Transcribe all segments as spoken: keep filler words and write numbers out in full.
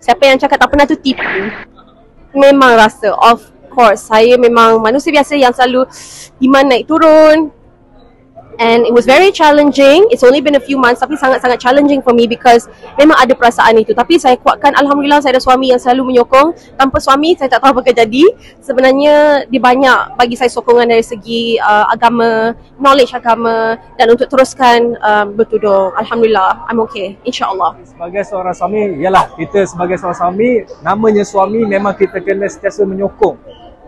Siapa yang cakap tak pernah tu tipu. Memang rasa, of course. Saya memang manusia biasa yang selalu demand naik turun. And it was very challenging. It's only been a few months tapi sangat-sangat challenging for me because memang ada perasaan itu. Tapi saya kuatkan, Alhamdulillah saya ada suami yang selalu menyokong. Tanpa suami saya tak tahu apa akan jadi. Sebenarnya dia banyak bagi saya sokongan dari segi uh, agama, knowledge agama dan untuk teruskan uh, bertudung. Alhamdulillah, I'm okay. InsyaAllah. Sebagai seorang suami, yalah kita sebagai seorang suami, namanya suami memang kita kena sentiasa menyokong.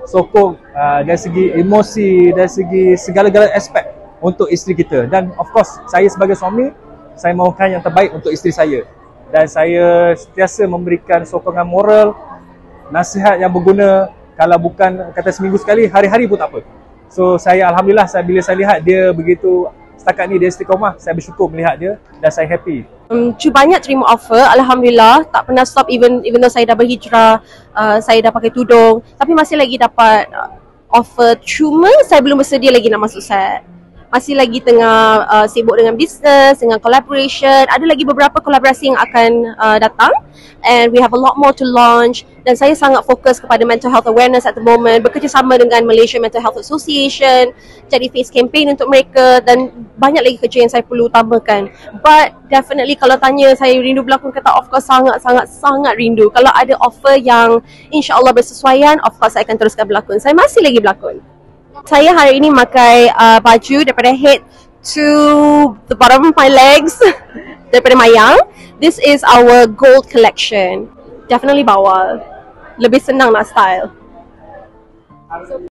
Sokong uh, dari segi emosi, dari segi segala-gala aspek untuk isteri kita. Dan of course saya sebagai suami, saya mahukan yang terbaik untuk isteri saya dan saya sentiasa memberikan sokongan moral, nasihat yang berguna, kalau bukan kata seminggu sekali, hari-hari pun tak apa. So saya Alhamdulillah, saya bila saya lihat dia begitu setakat ni dia istiqomah, saya bersyukur melihat dia dan saya happy. Um, banyak terima offer, Alhamdulillah tak pernah stop, even even though saya dah berhijrah, uh, saya dah pakai tudung tapi masih lagi dapat uh, offer. Cuma saya belum bersedia lagi nak masuk set. Masih lagi tengah uh, sibuk dengan bisnes, dengan collaboration. Ada lagi beberapa kolaborasi yang akan uh, datang. And we have a lot more to launch. Dan saya sangat fokus kepada mental health awareness at the moment. Bekerjasama dengan Malaysia Mental Health Association. Jadi face campaign untuk mereka. Dan banyak lagi kerja yang saya perlu tambahkan. But definitely kalau tanya saya rindu berlakon ke tak, of course sangat-sangat-sangat rindu. Kalau ada offer yang insyaAllah bersesuaian, of course saya akan teruskan berlakon. Saya masih lagi berlakon. Saya hari ini pakai uh, baju daripada head to the bottom of my legs daripada Mayang. This is our gold collection. Definitely bawal. Lebih senang nak style.